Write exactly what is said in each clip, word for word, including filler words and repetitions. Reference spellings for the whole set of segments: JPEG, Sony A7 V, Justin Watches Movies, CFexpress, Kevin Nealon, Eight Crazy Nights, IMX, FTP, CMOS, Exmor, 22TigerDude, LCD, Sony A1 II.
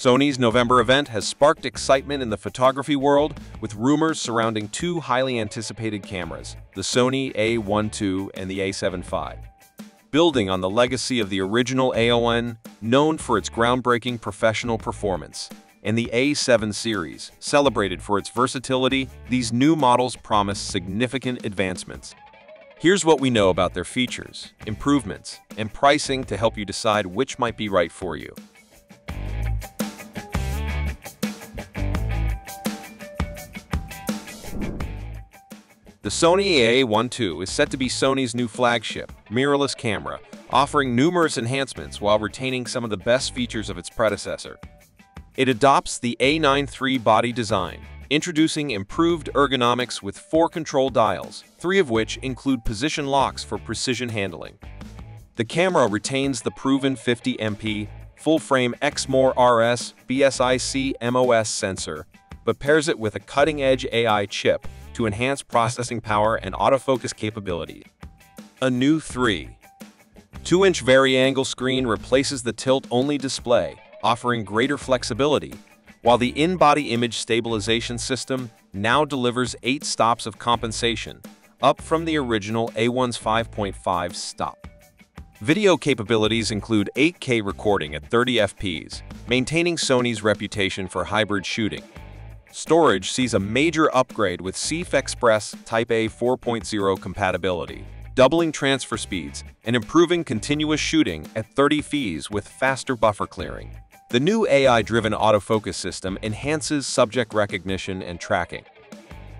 Sony's November event has sparked excitement in the photography world, with rumors surrounding two highly anticipated cameras, the Sony A one two and the A seven five. Building on the legacy of the original A one, known for its groundbreaking professional performance, and the A seven series, celebrated for its versatility, these new models promise significant advancements. Here's what we know about their features, improvements, and pricing to help you decide which might be right for you. The Sony A one two is set to be Sony's new flagship, mirrorless camera, offering numerous enhancements while retaining some of the best features of its predecessor. It adopts the A nine three body design, introducing improved ergonomics with four control dials, three of which include position locks for precision handling. The camera retains the proven fifty megapixel full-frame Exmor R S B S I C M O S sensor, but pairs it with a cutting-edge A I chip to enhance processing power and autofocus capability. A new three point two inch vari-angle screen replaces the tilt-only display, offering greater flexibility, while the in-body image stabilization system now delivers eight stops of compensation, up from the original A one's five point five stop. Video capabilities include eight K recording at thirty F P S, maintaining Sony's reputation for hybrid shooting. Storage sees a major upgrade with CFexpress Type A four point oh compatibility, doubling transfer speeds and improving continuous shooting at thirty F P S with faster buffer clearing. The new A I-driven autofocus system enhances subject recognition and tracking.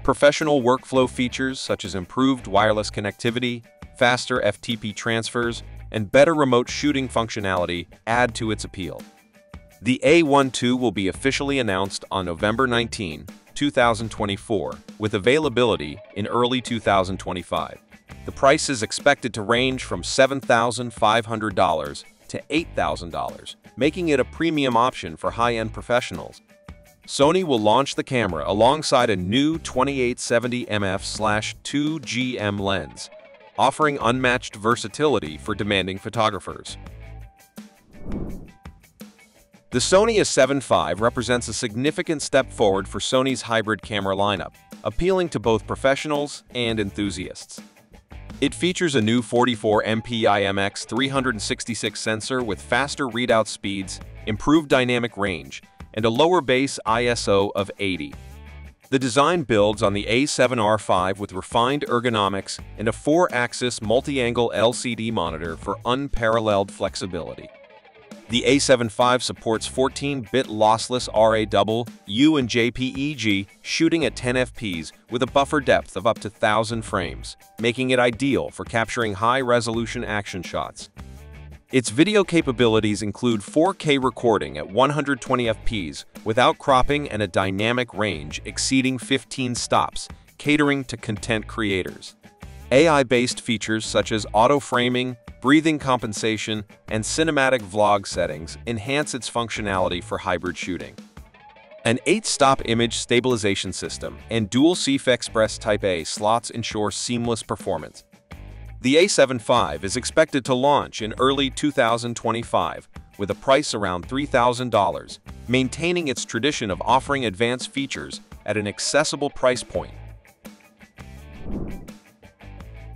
Professional workflow features such as improved wireless connectivity, faster F T P transfers, and better remote shooting functionality add to its appeal. The A one two will be officially announced on November nineteenth, two thousand twenty-four, with availability in early two thousand twenty-five. The price is expected to range from seven thousand five hundred dollars to eight thousand dollars, making it a premium option for high-end professionals. Sony will launch the camera alongside a new twenty-eight seventy M F two G M lens, offering unmatched versatility for demanding photographers. The Sony A seven five represents a significant step forward for Sony's hybrid camera lineup, appealing to both professionals and enthusiasts. It features a new forty-four megapixel I M X three sixty-six sensor with faster readout speeds, improved dynamic range, and a lower base I S O of eighty. The design builds on the A seven R five with refined ergonomics and a four axis multi-angle L C D monitor for unparalleled flexibility. The A seven five supports fourteen bit lossless R A W, and J P E G, shooting at ten F P S with a buffer depth of up to one thousand frames, making it ideal for capturing high-resolution action shots. Its video capabilities include four K recording at one hundred twenty F P S without cropping and a dynamic range exceeding fifteen stops, catering to content creators. A I-based features such as auto-framing, breathing compensation, and cinematic vlog settings enhance its functionality for hybrid shooting. An eight stop image stabilization system and dual CFexpress Type A slots ensure seamless performance. The A seven five is expected to launch in early two thousand twenty-five with a price around three thousand dollars, maintaining its tradition of offering advanced features at an accessible price point.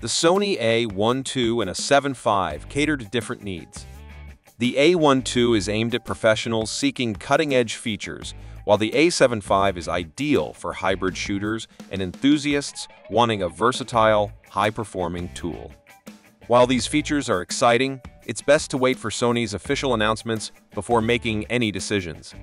The Sony A one two and A seven five cater to different needs. The A one two is aimed at professionals seeking cutting-edge features, while the A seven five is ideal for hybrid shooters and enthusiasts wanting a versatile, high-performing tool. While these features are exciting, it's best to wait for Sony's official announcements before making any decisions.